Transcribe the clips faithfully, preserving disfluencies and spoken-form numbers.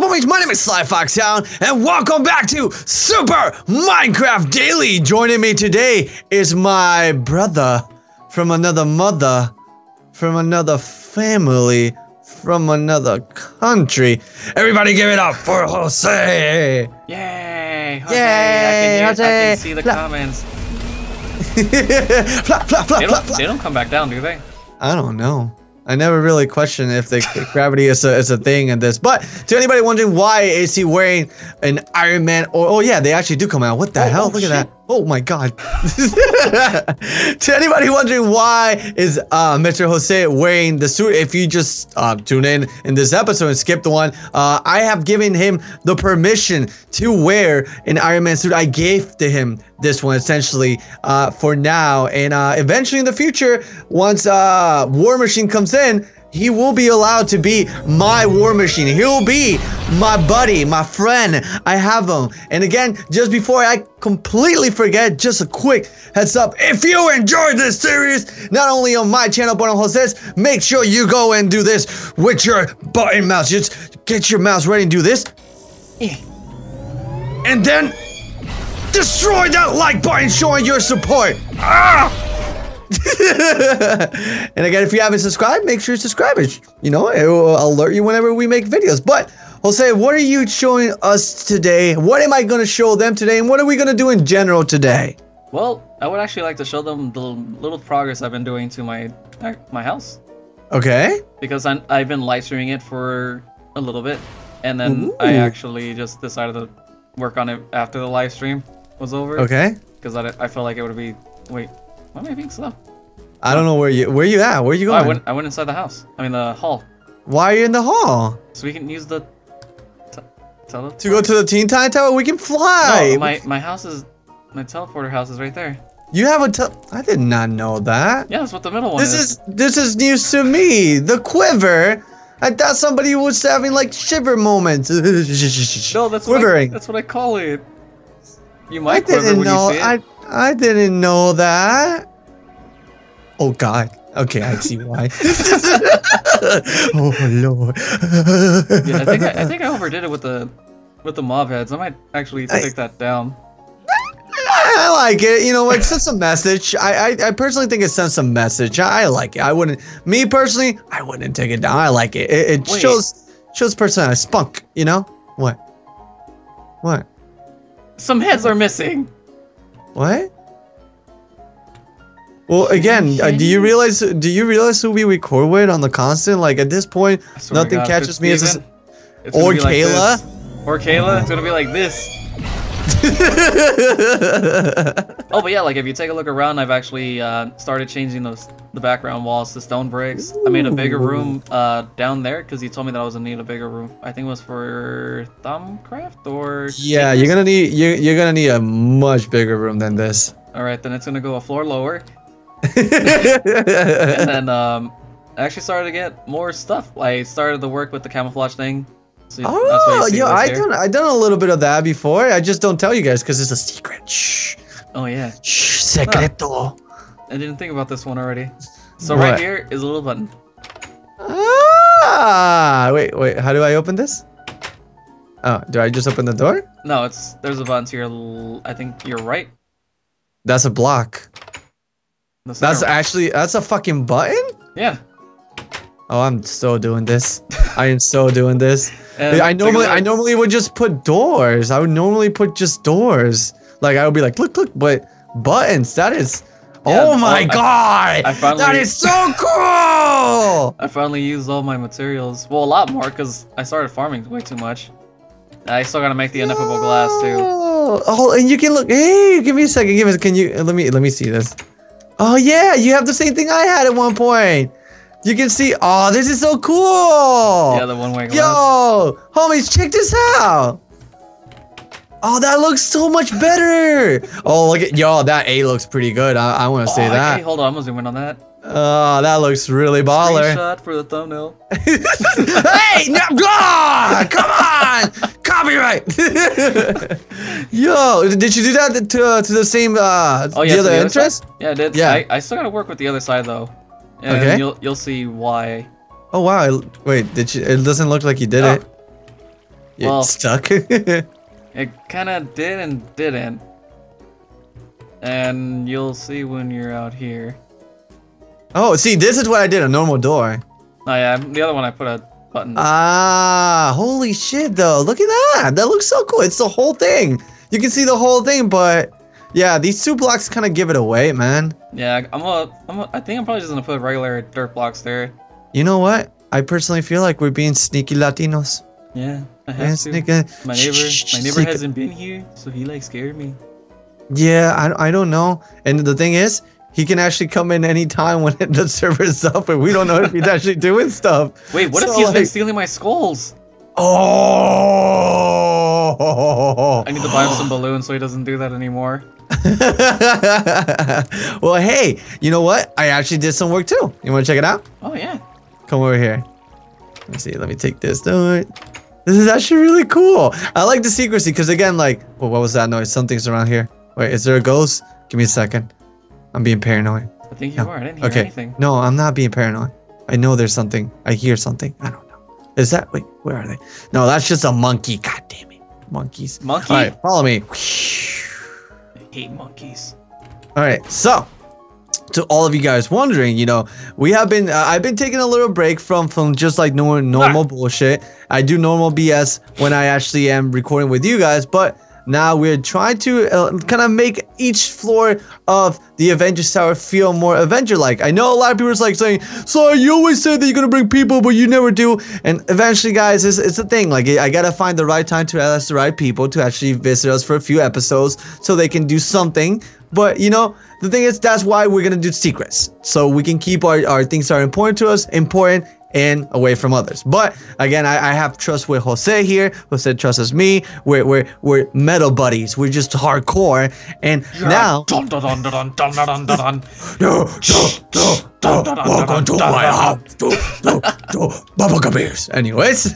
Hello, my name is Slyfoxhound, and welcome back to Super Minecraft Daily. Joining me today is my brother from another mother, from another family, from another country. Everybody give it up for Jose! Yay! Jose! Yay, I can hear, Jose. I can see the fla comments. fla, fla, fla, they, don't, fla, fla. They don't come back down, do they? I don't know. I never really question if the gravity is a, is a thing in this. But to anybody wondering why is he wearing an Iron Man or oh yeah, they actually do come out. What the oh, hell? Oh, Look shit. at that. Oh my god. To anybody wondering why is uh, Mister Jose wearing the suit, if you just uh, tune in in this episode and skip the one, uh, I have given him the permission to wear an Iron Man suit. I gave to him this one essentially uh, for now, and uh, eventually in the future, once uh, War Machine comes in, Then he will be allowed to be my War Machine. He'll be my buddy, my friend. I have him. And again, just before I completely forget, just a quick heads up. If you enjoyed this series, not only on my channel, but on Jose's, make sure you go and do this with your button mouse. Just get your mouse ready and do this. Yeah. And then destroy that like button showing your support. Ah! And again, if you haven't subscribed, make sure you subscribe. It, you know, it will alert you whenever we make videos. But Jose, what are you showing us today? What am I going to show them today? And what are we going to do in general today? Well, I would actually like to show them the little progress I've been doing to my my house. Okay. Because I'm, I've been live streaming it for a little bit, and then Ooh. I actually just decided to work on it after the live stream was over. Okay. Because I I felt like it would be wait. Why am I being slow? I don't know where you where you at. Where are you going? Oh, I went I went inside the house. I mean the hall. Why are you in the hall? So we can use the t teleport. To go to the Teen Time Tower, we can fly. No, my my house is my teleporter house is right there. You have a tel I did not know that. Yeah, that's what the middle one is. This is this is news to me. The quiver. I thought somebody was having like shiver moments. No, that's quivering. What I, that's what I call it. You might I quiver didn't when know. You see it. I, I didn't know that. Oh god. Okay, I see why. Oh lord. Yeah, I think I, I think I overdid it with the with the mob heads. I might actually take I, that down. I like it. You know, it sends a message. I, I I personally think it sends a message. I like it. I wouldn't. Me personally, I wouldn't take it down. I like it. It, it shows shows personality, spunk. You know what? What? Some heads are missing. What? Well, again, uh, do you realize? Do you realize who we record with on the constant? Like at this point, nothing God, catches me as a, or Kayla, like or Kayla. It's gonna be like this. Oh, but yeah, like if you take a look around, I've actually uh, started changing those the background walls to stone bricks. Ooh. I made a bigger room uh, down there because you told me that I was gonna need a bigger room. I think it was for Thumbcraft or yeah, you're gonna need you you're gonna need a much bigger room than this. All right, then it's gonna go a floor lower. And then um, I actually started to get more stuff. I started to work with the camouflage thing. So oh, yo, I done I done a little bit of that before. I just don't tell you guys because it's a secret. Shh. Oh yeah. Shh. Secreto. Oh, I didn't think about this one already. So what? Right here is a little button. Ah! Wait, wait. How do I open this? Oh, do I just open the door? No, it's there's a button to your. I think your right. That's a block. That's right. Actually that's a fucking button. Yeah. Oh, I'm so doing this. I am so doing this. And I normally I normally would just put doors. I would normally put just doors. Like I would be like, look, look, but buttons. That is, yeah, oh my I, god, I, I finally, that is so cool. I finally used all my materials. Well, a lot more because I started farming way too much. I still gotta make the ineffable oh. glass too. Oh, and you can look. Hey, give me a second. Give us. Can you let me let me see this? Oh yeah, you have the same thing I had at one point. You can see, oh, this is so cool! Yeah, the one-way glass. Yo, homies, check this out! Oh, that looks so much better! Oh, look at, yo, that A looks pretty good. I, I want to oh, say okay, that. Hold on, I'm gonna zoom in on that. Oh, that looks really baller. Screenshot for the thumbnail. Hey, no, oh, come on! Copyright! Yo, did you do that to, uh, to the same, uh, oh, yeah, the other, other entrance? Yeah, I did. Yeah. I, I still gotta work with the other side, though. And okay. You'll you'll see why. Oh wow! Wait, did you? It doesn't look like you did oh. it. It well, stuck. It kind of did and didn't. And you'll see when you're out here. Oh, see, this is what I did, a normal door. Oh, yeah, the other one I put a button. Ah, holy shit, though. Look at that. That looks so cool. It's the whole thing. You can see the whole thing, but... Yeah, these two blocks kind of give it away, man. Yeah, I'm a, I'm a, I think I'm probably just going to put regular dirt blocks there. You know what? I personally feel like we're being sneaky Latinos. Yeah, I have yeah, to. Sneaky. My neighbor, my neighbor hasn't been here, so he, like, scared me. Yeah, I, I don't know. And the thing is, he can actually come in any time when the server's up, and we don't know if he's actually doing stuff. Wait, what so, if he's like, been stealing my skulls? Oh! I need to buy him some balloons so he doesn't do that anymore. Well, hey, you know what? I actually did some work too. You want to check it out? Oh, yeah. Come over here. Let me see. Let me take this. Don't worry. This is actually really cool. I like the secrecy because, again, like, well, what was that noise? Something's around here. Wait, is there a ghost? Give me a second. I'm being paranoid. I think you no. are. I didn't hear okay. anything. No, I'm not being paranoid. I know there's something. I hear something. I don't know. Is that? Wait, where are they? No, that's just a monkey. God damn it. Monkeys. Monkey? All right, follow me. Hate monkeys. All right, so to all of you guys wondering, you know, we have been uh, I've been taking a little break from from just like normal, normal ah. bullshit. I do normal B S when I actually am recording with you guys, but now we're trying to uh, kind of make each floor of the Avengers Tower feel more Avenger-like. I know a lot of people are like saying, "So you always say that you're gonna bring people, but you never do." And eventually, guys, it's it's a thing. Like I gotta find the right time to ask the right people to actually visit us for a few episodes so they can do something. But you know, the thing is, that's why we're gonna do secrets, so we can keep our our things that are important to us important and away from others. But again, I, I have trust with Jose here. Jose trusts me. We're we're we're metal buddies. We're just hardcore. And yeah. now, welcome to my house. do, do, do, bubble beers. Anyways,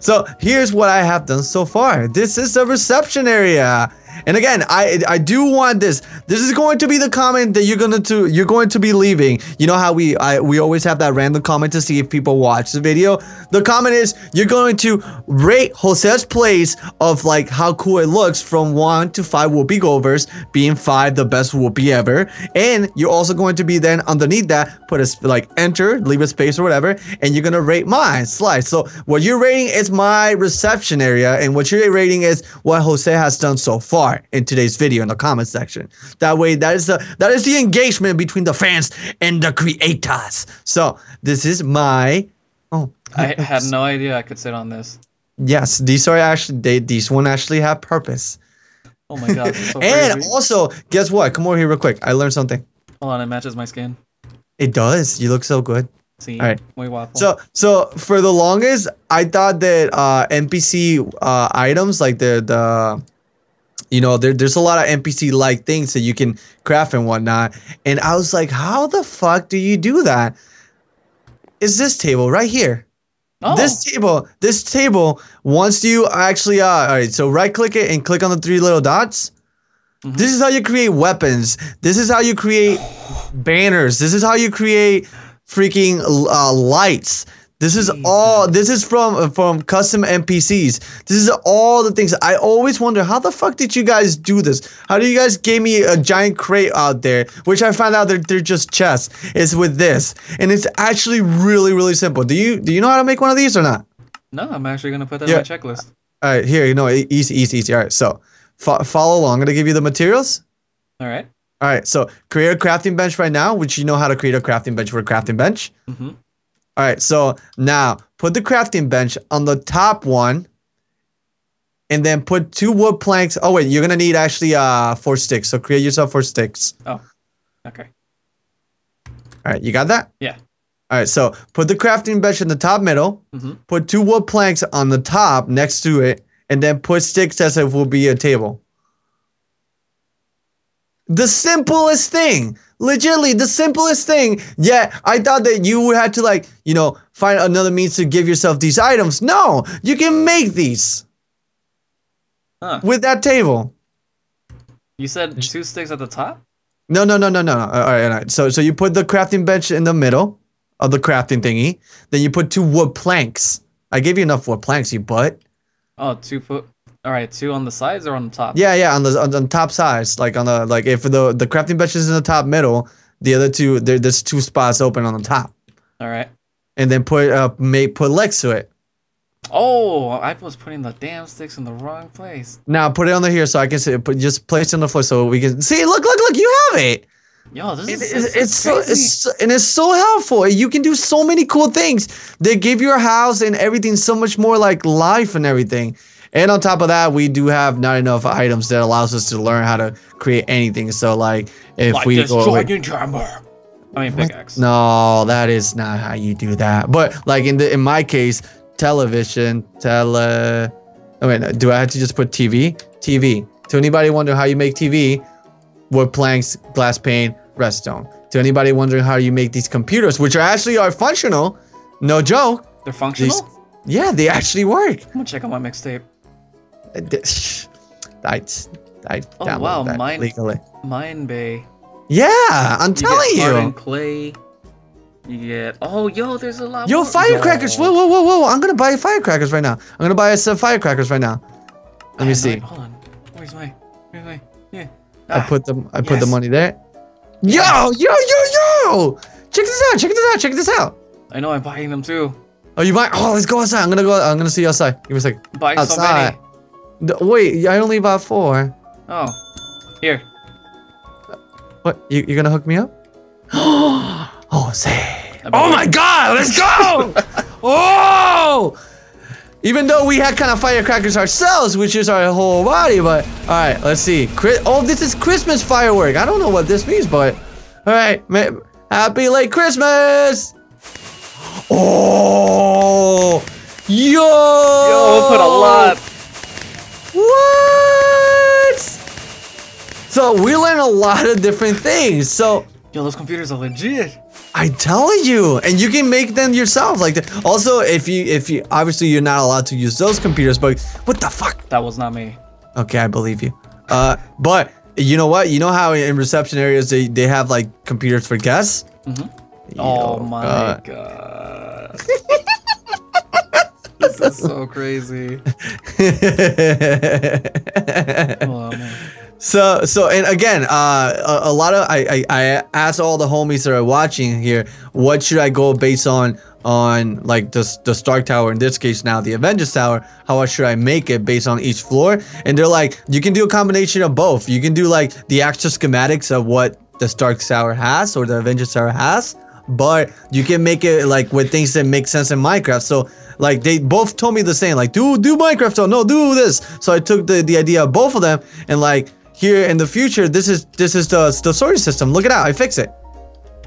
so here's what I have done so far. This is the reception area. And again, I I do want this. This is going to be the comment that you're gonna to you're going to be leaving. You know how we I we always have that random comment to see if people watch the video. The comment is you're going to rate Jose's plays of like how cool it looks from one to five whoopee govers, being five the best whoopee ever. And you're also going to be then underneath that put a like enter, leave a space or whatever, and you're gonna rate mine slice. So what you're rating is my reception area, and what you're rating is what Jose has done so far in today's video in the comment section. That way, that is the that is the engagement between the fans and the creators. So this is my. Oh, I oops. had no idea I could sit on this. Yes, these are actually they these one actually have purpose. Oh my god! So and crazy. Also, guess what? Come over here real quick. I learned something. Hold on, it matches my skin. It does. You look so good. See, all right. So, so for the longest, I thought that uh, N P C uh, items like the the. You know, there, there's a lot of N P C-like things that you can craft and whatnot. And I was like, how the fuck do you do that? Is this table right here. Oh. This table, this table, once you actually, uh, all right, so right-click it and click on the three little dots. Mm-hmm. This is how you create weapons. This is how you create banners. This is how you create freaking uh, lights. This is all, this is from from custom N P Cs. This is all the things. I always wonder, how the fuck did you guys do this? How do you guys gave me a giant crate out there, which I found out they're, they're just chests. It's with this. And it's actually really, really simple. Do you do you know how to make one of these or not? No, I'm actually going to put that yeah. on my checklist. All right, here, you know, easy, easy, easy. All right, so fo follow along. I'm going to give you the materials. All right. All right, so create a crafting bench right now, which you know how to create a crafting bench for a crafting bench. Mm-hmm. All right, so now put the crafting bench on the top one and then put two wood planks. Oh, wait, you're going to need actually uh, four sticks. So create yourself four sticks. Oh, okay. All right, you got that? Yeah. All right, so put the crafting bench in the top middle. Mm-hmm. Put two wood planks on the top next to it and then put sticks as if will be a table. The simplest thing. Legitly, the simplest thing, yet I thought that you had to like, you know, find another means to give yourself these items. No, you can make these huh. with that table. You said two sticks at the top? No, no, no, no, no, no. All right, all right. So, so you put the crafting bench in the middle of the crafting thingy. Then you put two wood planks. I gave you enough wood planks, you butt. Oh, two foot. All right, two on the sides or on the top? Yeah, yeah, on the on, on top sides, like on the like if the the crafting bench is in the top middle, the other two there there's two spots open on the top. All right. And then put uh make put legs to it. Oh, I was putting the damn sticks in the wrong place. Now put it under here so I can see. Put just place it on the floor so we can see. Look, look, look! You have it. Yo, this is it, it's, it's so crazy. It's so, and it's so helpful. You can do so many cool things. They give your house and everything so much more like life and everything. And on top of that, we do have not enough items that allows us to learn how to create anything. So like if like we this go away, hammer. I mean pickaxe. No, that is not how you do that. But like in the in my case, television, tele. I mean, do I have to just put T V? T V. To anybody wonder how you make T V? Wood planks, glass pane, redstone. To anybody wondering how you make these computers, which are actually are functional, no joke. They're functional. These, yeah, they actually work. I'm gonna check out my mixtape. I, I oh wow, that mine, legally. Mine bay. Yeah, I'm you telling get you. And clay. You get oh yo, there's a lot. Yo, more. Firecrackers! Whoa, whoa, whoa, whoa! I'm gonna buy firecrackers right now. I'm gonna buy us some firecrackers right now. Let I me see. Not, hold on. Where's my? Where's my? Yeah. I put them. I yes. put the money there. Yo, yo, yo, yo! Check this out! Check this out! Check this out! I know I'm buying them too. Oh, you buy? Oh, let's go outside. I'm gonna go. I'm gonna see you outside. Give me a second. Buy outside. So many. Wait, I only bought four. Oh, here. What? You you gonna hook me up? Oh, say. Oh my God! Let's go! Oh! Even though we had kind of firecrackers ourselves, which is our whole body, but all right, let's see. Chris oh, this is Christmas firework. I don't know what this means, but all right, happy late Christmas. Oh, yo, yo, put a lot. What? So we learn a lot of different things. So yo, those computers are legit. I tell you, and you can make them yourself. Like, the, also, if you, if you, obviously, you're not allowed to use those computers. But what the fuck? That was not me. Okay, I believe you. Uh, but you know what? You know how in reception areas they they have like computers for guests. Mm-hmm. Oh know, my uh, God. This is so crazy. Oh, man. So, so, and again, uh, a, a lot of, I, I, I asked all the homies that are watching here, what should I go based on, on like the, the Stark Tower, in this case now the Avengers Tower, how should I make it based on each floor? And they're like, you can do a combination of both. You can do like the actual schematics of what the Stark Tower has or the Avengers Tower has, but you can make it like with things that make sense in Minecraft. So like they both told me the same, like do, do Minecraft, so no, do this. So I took the, the idea of both of them and like, here in the future, this is this is the the storage system. Look it out, I fix it.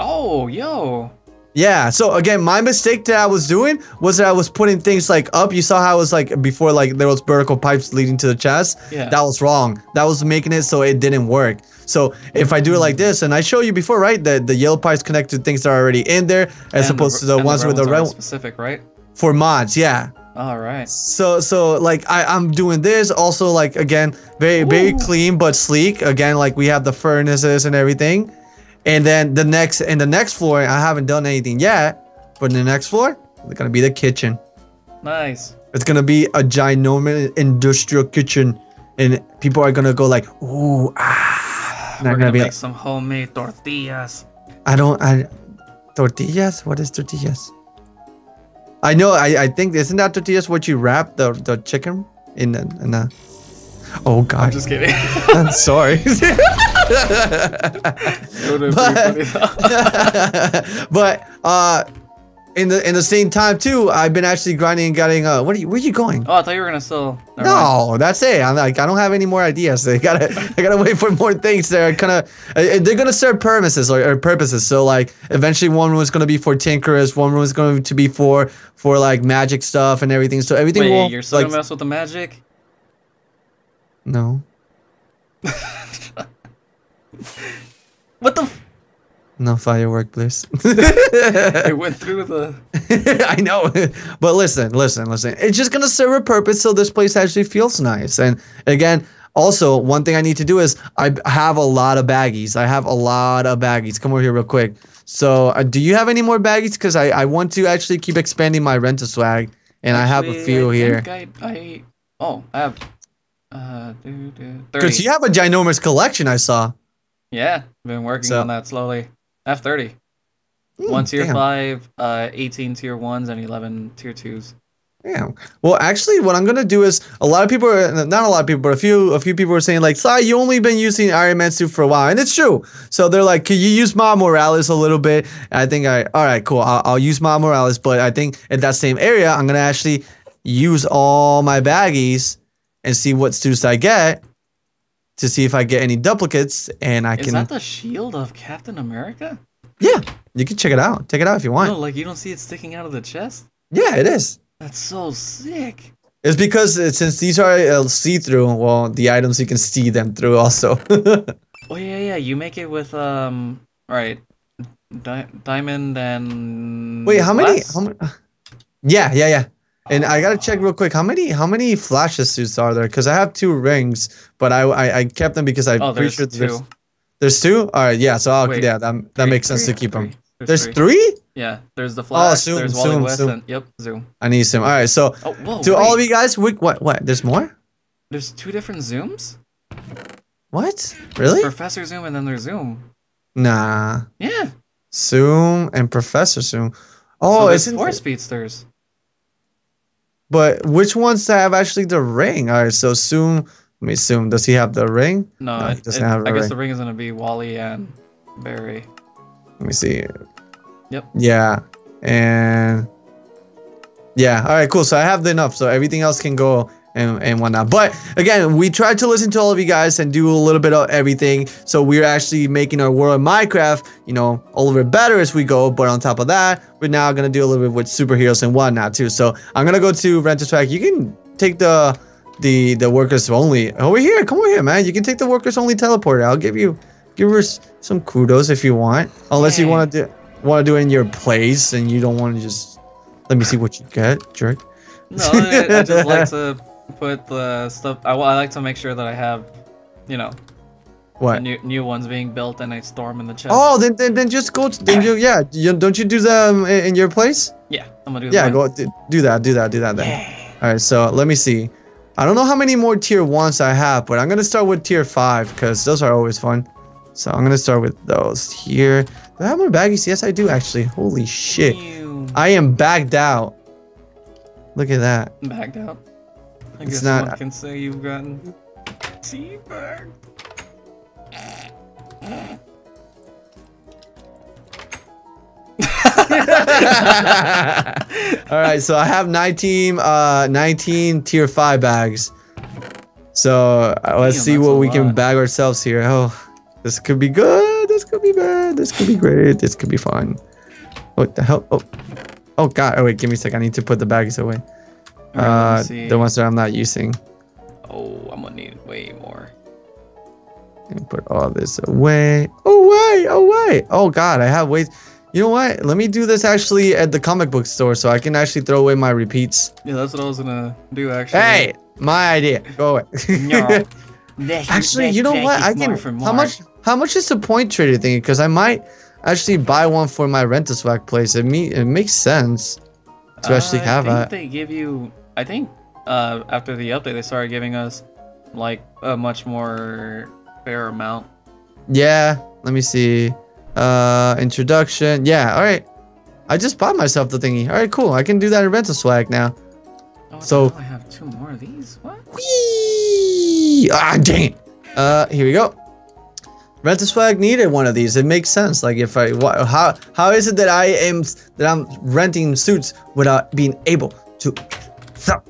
Oh, yo. Yeah. So again, my mistake that I was doing was that I was putting things like up. You saw how it was like before, like there was vertical pipes leading to the chest. Yeah. That was wrong. That was making it so it didn't work. So if I do it like this, and I showed you before, right? The the yellow pipes connect to things that are already in there, as and opposed the, to the ones the with the red specific, right? For mods, yeah. All right. So so like I I'm doing this also like again very very Ooh. clean but sleek again, like we have the furnaces and everything, and then the next in the next floor I haven't done anything yet, but in the next floor it's gonna be the kitchen. Nice. It's gonna be a ginormous industrial kitchen, and people are gonna go like ooh ah. We're gonna, gonna be make like, some homemade tortillas. I don't I tortillas. What is tortillas? I know. I I think isn't that tortillas what you wrap the the chicken in? A, in a... Oh God! I'm just kidding. I'm sorry. But, but uh, in the in the same time too, I've been actually grinding and getting. Uh, what are you? Where are you going? Oh, I thought you were gonna sell. Never no, mind. That's it. I'm like I don't have any more ideas. So I gotta I gotta wait for more things. They're kind of they're gonna serve purposes or, or purposes. So like eventually one room is gonna be for tinkerers. One room is going to be for for like magic stuff and everything. So everything. Wait, will, you're still like, gonna mess with the magic? No. What the? F No firework, please. It went through the... I know. But listen, listen, listen. It's just going to serve a purpose so this place actually feels nice. And again, also, one thing I need to do is I have a lot of baggies. I have a lot of baggies. Come over here real quick. So uh, do you have any more baggies? Because I, I want to actually keep expanding my Rent-A-Swag. And actually, I have a few I here. I, I Oh, I have. Uh, do, do, because you have a ginormous collection, I saw. Yeah, been working so. on that slowly. I have thirty. Mm, One tier damn. five, uh, eighteen tier ones, and eleven tier twos. Yeah. Well, actually, what I'm gonna do is a lot of people, are, not a lot of people, but a few, a few people were saying like, "Sai, you only been using Iron Man suit for a while," and it's true. So they're like, "Can you use Ma Morales a little bit?" And I think I, all right, cool. I'll, I'll use Ma Morales, but I think in that same area, I'm gonna actually use all my baggies and see what suits I get to see if I get any duplicates, and I is can. Is that the shield of Captain America? Yeah, you can check it out. Take it out if you want. No, like you don't see it sticking out of the chest. Yeah, it is. That's so sick. It's because uh, since these are uh, see-through, well, the items you can see them through also. Oh yeah, yeah. You make it with um. All right, Di diamond and. Wait, how glass? many? How many? Yeah, yeah, yeah. And oh. I gotta check real quick. How many? How many flashes suits are there? Because I have two rings, but I I, I kept them because I oh, there's sure two. There's, there's two. All right, yeah. So I'll, Wait, yeah, that that three, makes sense three, to keep three. them. There's, there's three. three? Yeah, there's the Flash, oh, Zoom, there's Wally Zoom, West, Zoom. and yep, Zoom. I need Zoom. All right, so oh, whoa, to wait. all of you guys, we, what, what, there's more? There's two different Zooms? What? Really? There's Professor Zoom and then there's Zoom. Nah. Yeah. Zoom and Professor Zoom. Oh, so it's four it? speedsters. But which ones have actually the ring? All right, so Zoom, let me Zoom. Does he have the ring? No, no it, he doesn't it, have I guess ring. the ring is going to be Wally and Barry. Let me see. Yep. Yeah. And yeah. All right, cool. So I have enough. So everything else can go and, and whatnot. But again, we tried to listen to all of you guys and do a little bit of everything. So we're actually making our world of Minecraft, you know, a little bit better as we go. But on top of that, we're now going to do a little bit with superheroes and whatnot too. So I'm going to go to Rent-A-Trak. You can take the, the, the workers only over here. Come over here, man. You can take the workers only teleporter. I'll give you, give her some kudos if you want, unless Yay. you want to do want to do it in your place and you don't want to just let me see what you get, jerk. No, I, I just like to put the stuff. I, I like to make sure that I have, you know, what new new ones being built and I store them in the chest. Oh, then then, then just go. To, then you yeah. You, don't you do them in, in your place? Yeah, I'm gonna do. Yeah, go do, do that, do that, do that. Then. Yeah. All right, so let me see. I don't know how many more tier ones I have, but I'm gonna start with tier five because those are always fun. So I'm gonna start with those here. Do I have more baggies? Yes, I do actually. Holy shit! Ew. I am bagged out. Look at that. Bagged out. I it's guess not. One can say you've gotten tea bagged. All right, so I have nineteen, uh, nineteen tier five bags. So uh, let's Damn, see what we lot. can bag ourselves here. Oh. This could be good. This could be bad. This could be great. This could be fun. What the hell? Oh, oh god. Oh wait, give me a sec. I need to put the baggies away. All right, uh, the ones that I'm not using. Oh, I'm gonna need way more. And put all this away. Away, away. Oh god, I have ways. You know what? Let me do this actually at the comic book store, so I can actually throw away my repeats. Yeah, that's what I was gonna do actually. Hey, my idea. Go away. No. Actually, you know what? I can. How much? How much is the point trader thing? Because I might actually buy one for my Rent-A-Swag place. It me it makes sense to uh, actually have that. I think it. they give you. I think uh, after the update, they started giving us like a much more fair amount. Yeah. Let me see. Uh, introduction. Yeah. All right. I just bought myself the thingy. All right. Cool. I can do that in Rent-A-Swag now. Oh, so no, I have two more of these. What? Whee! Ah, dang it. Uh, here we go. Rent-A-Swag needed one of these. It makes sense. Like, if I how how is it that I am that I'm renting suits without being able to sell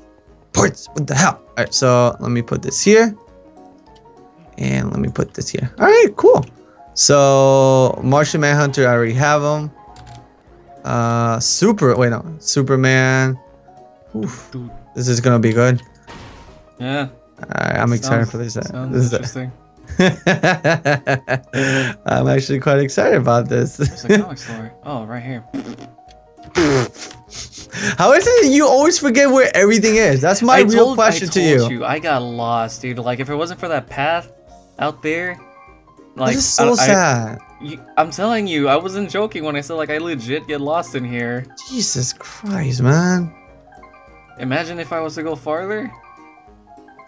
parts? What the hell? All right, so let me put this here, and let me put this here. All right, cool. So Martian Manhunter, I already have him. Uh, super. Wait, no, Superman. Oof, this is gonna be good. Yeah. Right, I'm sounds, excited for this. Sounds this is interesting. I'm actually quite excited about this. There's a comic store. Oh, right here. How is it that you always forget where everything is? That's my I real told, question I told to you. you. I got lost, dude. Like, if it wasn't for that path out there, like, this is so I, sad. I, you, I'm telling you, I wasn't joking when I said like I legit get lost in here. Jesus Christ, man. Imagine if I was to go farther.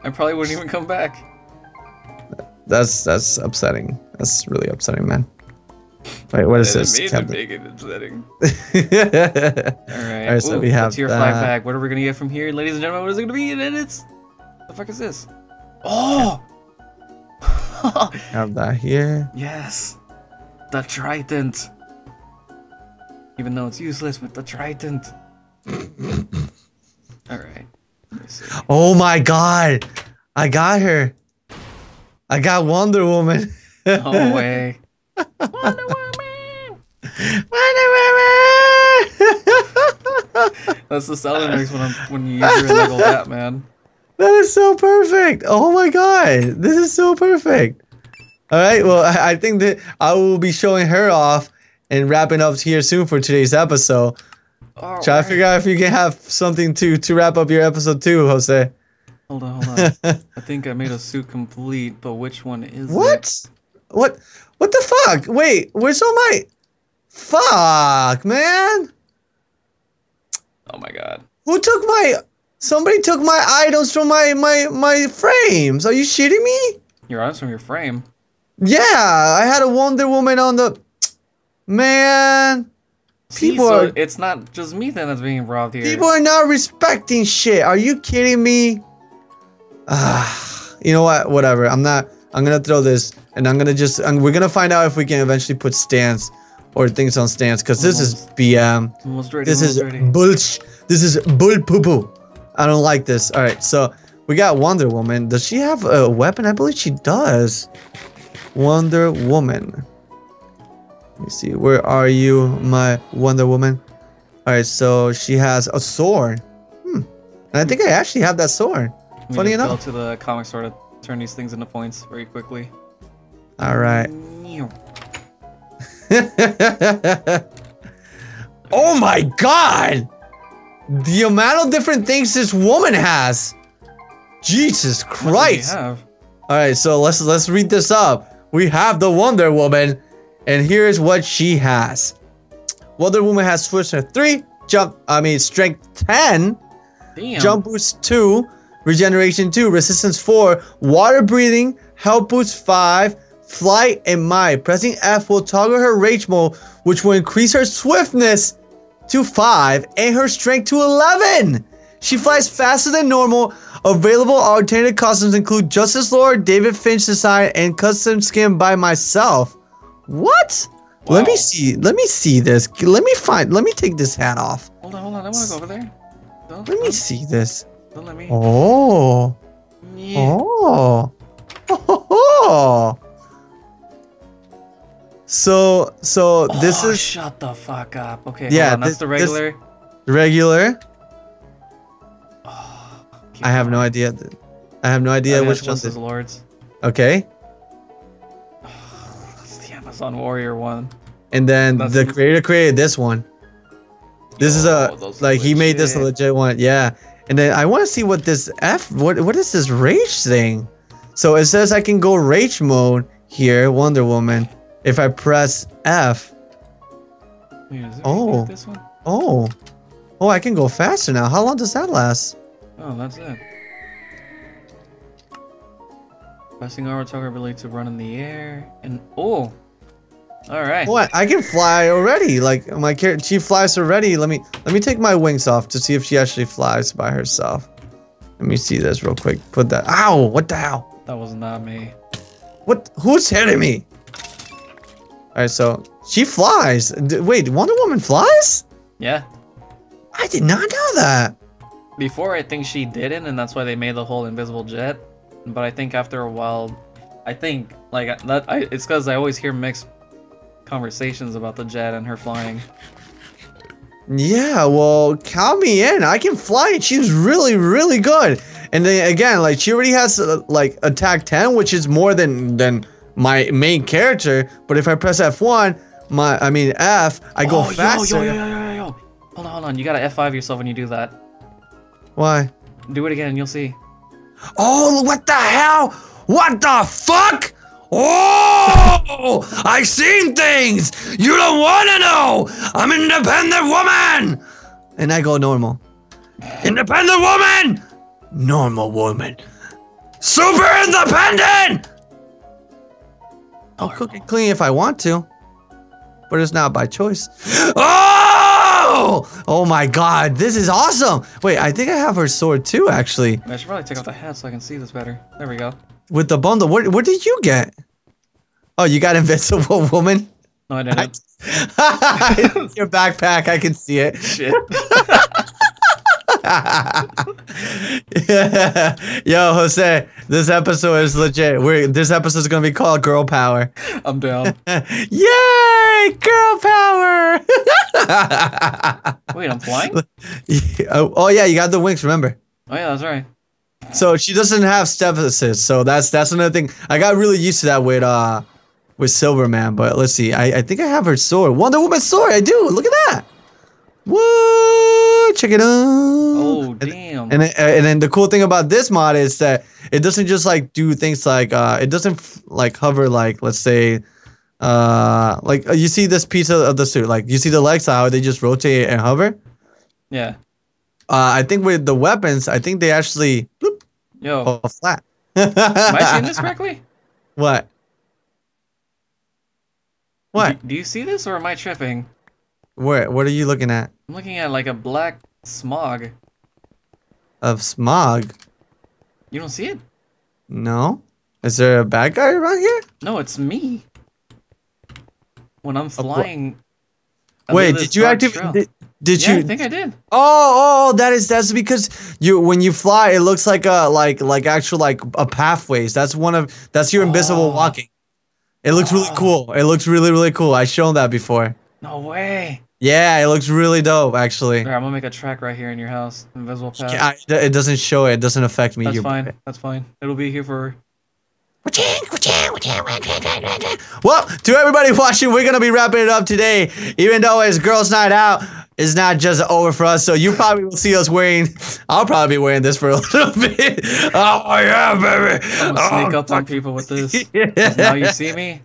I probably wouldn't even come back. That's that's upsetting. That's really upsetting, man. Wait, what is this? It made it big and upsetting. Alright, All right, so we have what's your uh, flag pack? What are we going to get from here? Ladies and gentlemen, what is it going to be? And it's... What the fuck is this? Oh! Have that here. Yes! The Trident! Even though it's useless, but the Trident! Alright. Oh my god! I got her! I got Wonder Woman! No way! Wonder Woman! Wonder Woman! That's the sound it makes when, I'm, when you use your level that, man. That is so perfect! Oh my god! This is so perfect! Alright, well, I, I think that I will be showing her off and wrapping up here soon for today's episode. All Try right. to figure out if you can have something to, to wrap up your episode too, Jose. Hold on, hold on. I think I made a suit complete, but which one is what? it? What? What? What the fuck? Wait, where's all my... Fuck, man. Oh my god. Who took my... Somebody took my items from my, my, my frames. Are you shitting me? Your items from your frame? Yeah, I had a Wonder Woman on the... Man. People See, so are... It's not just me then that's being robbed here. People are not respecting shit. Are you kidding me? Ah, you know what? Whatever. I'm not... I'm gonna throw this, and I'm gonna just. I'm, we're gonna find out if we can eventually put stands or things on stands, because this is B M. Ready, this is ready. Bulch. This is bull poo poo. I don't like this. All right, so we got Wonder Woman. Does she have a weapon? I believe she does. Wonder Woman. Let me see. Where are you, my Wonder Woman? All right, so she has a sword. Hmm. And I think I actually have that sword. We Funny enough. Go to the comic store. To turn these things into points very quickly. All right. Oh my god! The amount of different things this woman has. Jesus Christ! All right, so let's let's read this up. We have the Wonder Woman, and here's what she has. Wonder Woman has swiftness three, jump. I mean, strength ten, Damn. jump boost two. Regeneration two, resistance four, water breathing, health boost five, flight, and mind. Pressing F will toggle her rage mode, which will increase her swiftness to five and her strength to eleven. She flies faster than normal. Available alternative costumes include Justice Lord, David Finch design, and custom skin by myself. What? Wow. Let me see. Let me see this. Let me find. Let me take this hat off. Hold on, hold on. I want to go over there. Don't, let me see this. Don't let me. Oh. Yeah. Oh. Oh. Oh. So, so oh, this is. Shut the fuck up. Okay. Yeah. Hold on. This, that's the regular. This regular. Oh, I have no idea. I have no idea which one. Justice Lords. Okay. Oh, that's the Amazon Warrior one. And then that's the creator created this one. This Yo, is a like he made this a legit one. Yeah. And then I want to see what this F, what what is this rage thing? So it says I can go rage mode here, Wonder Woman, if I press F. Wait, is it oh, this one? oh, oh! I can go faster now. How long does that last? Oh, that's it. Pressing R will toggle ability to run in the air, and oh, all right. What? I can fly already. Like my character, she flies already. Let me let me take my wings off to see if she actually flies by herself. Let me see this real quick. Put that. Ow! What the hell? That was not me. What? Who's hitting me? All right, so she flies. D wait, Wonder Woman flies? Yeah. I did not know that. Before, I think she didn't, and that's why they made the whole invisible jet. But I think after a while, I think like that. I, it's because I always hear mixed conversations about the jet and her flying. Yeah, well, count me in. I can fly, and she's really, really good. And then again, like she already has uh, like attack ten, which is more than than my main character. But if I press F one, my I mean F, I go oh, faster. Yo, yo, yo, yo, yo, yo. Hold on, hold on. You gotta F five yourself when you do that. Why? Do it again. You'll see. Oh, what the hell? What the fuck? Oh! I've seen things you don't want to know. I'm an independent woman, and I go normal. Independent woman, normal woman. Super independent! I'll cook and clean if I want to, but it's not by choice. Oh! Oh my god, this is awesome! Wait, I think I have her sword too, actually. I should probably take off the hat so I can see this better. There we go. With the bundle, what, what did you get? Oh, you got Invincible Woman? No, I didn't. It's your backpack, I can see it. Shit. Yeah. Yo, Jose, this episode is legit. We're this episode is gonna be called Girl Power. I'm down. Yay, girl power! Wait, I'm flying? Oh, oh yeah, you got the wings. Remember? Oh yeah, that's right. So she doesn't have step assist, so that's that's another thing. I got really used to that with uh with Silverman, but let's see. I I think I have her sword, Wonder Woman's sword. I do. Look at that. Woo! Check it out. Oh damn! And and, and then the cool thing about this mod is that it doesn't just like do things like uh it doesn't f like hover like let's say uh like you see this piece of, of the suit, like you see the legs, how they just rotate and hover. Yeah. Uh, I think with the weapons, I think they actually bloop, yo fall flat. Am I seeing this correctly? What? What? Do, do you see this, or am I tripping? Where? What are you looking at? I'm looking at like a black smog. Of smog? You don't see it? No. Is there a bad guy around here? No, it's me. When I'm flying. Oh, wait, did you activate? Did, did yeah, you? I think I did. Oh, oh, that is that's because you when you fly, it looks like a like like actual like a pathways. That's one of that's your invisible oh. walking. It looks oh. really cool. It looks really really cool. I've shown that before. No way. Yeah, it looks really dope, actually. All right, I'm gonna make a track right here in your house. Invisible path. I, it doesn't show it. It doesn't affect me. That's fine. Bit. That's fine. It'll be here for... Well, to everybody watching, we're gonna be wrapping it up today. Even though it's Girls Night Out, it's not just over for us. So you probably will see us wearing... I'll probably be wearing this for a little bit. Oh, yeah, baby. I'm gonna sneak oh, up on people with this. Yeah. Now you see me.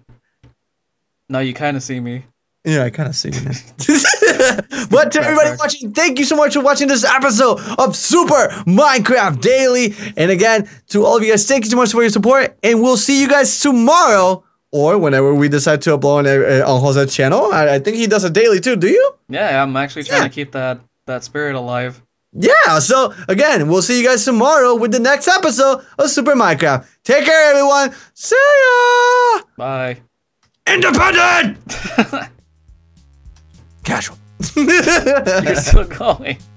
Now you kind of see me. Yeah, I kind of see that. But to everybody watching, thank you so much for watching this episode of Super Minecraft Daily. And again, to all of you guys, thank you so much for your support. And we'll see you guys tomorrow or whenever we decide to upload on, uh, on Jose's channel. I, I think he does a daily too, do you? Yeah, I'm actually trying yeah. to keep that, that spirit alive. Yeah, so again, we'll see you guys tomorrow with the next episode of Super Minecraft. Take care, everyone. See ya. Bye. Independent! Casual. You're still going.